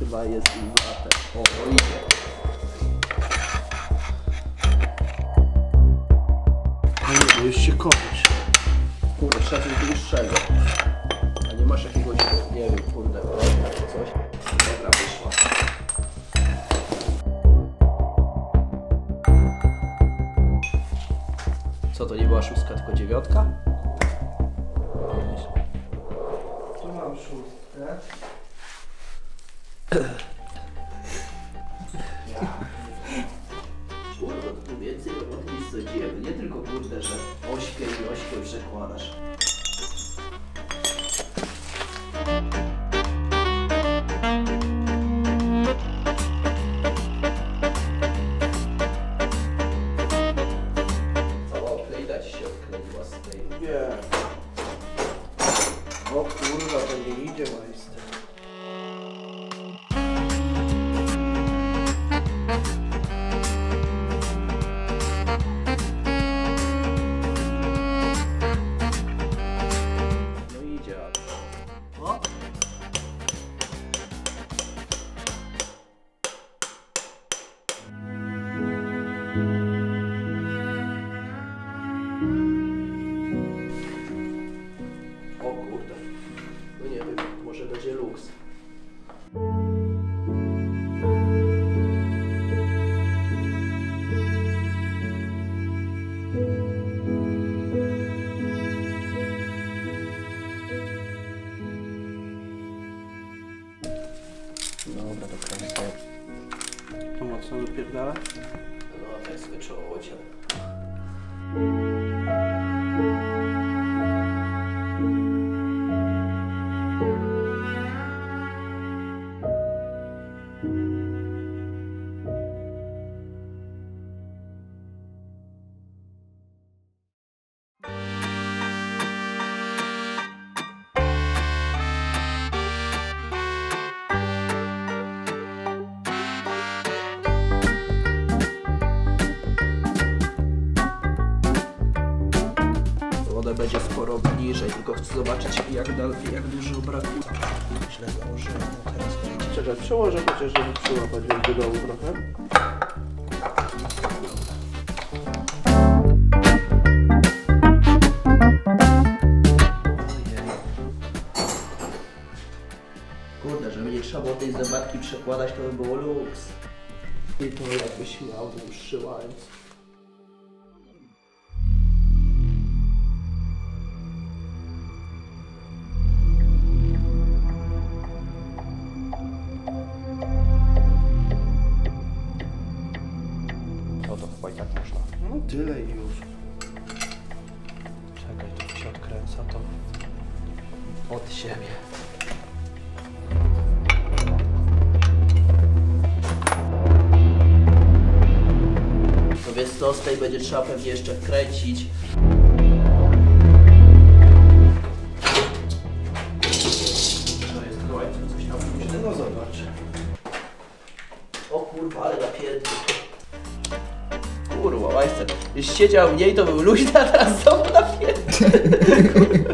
chyba jest za te oje. No już się kopisz. Kurde, trzeba coś dłuższego. A nie masz jakiegoś, nie wiem, kurde, albo coś. Dobra, wyszła. Co to nie była szóstka, tylko dziewiątka? Tu mam szóstkę. Nie tylko kurde, że ośkę i ośkę przekładasz. Cała oklejda ci się odkleiła z tej... Nie. O kurwa, to nie idzie majster. Dobra, to kręcę. To mocno dopierdala? No, a tak skończyło łodzie. Będzie sporo bliżej, tylko chcę zobaczyć jak dużo brakuje. Źle założyłem, teraz wiecie. Czekaj, przełożę chociaż, żeby przyłapać więc do dołu trochę. Kurde, żeby nie trzeba było tej zębatki przekładać, to by było luks. I to jakbyś miał tym przyłając. Tyle już. Czekaj, tu się odkręca to od siebie. No więc to z tej będzie trzeba pewnie jeszcze wkręcić. To jest gołębie, coś tam pójdzie. No zobacz. O kurwa, ale napierdolę. Kurwa, majster. Już siedział mniej, to był luźny, a teraz znowu na piętrze.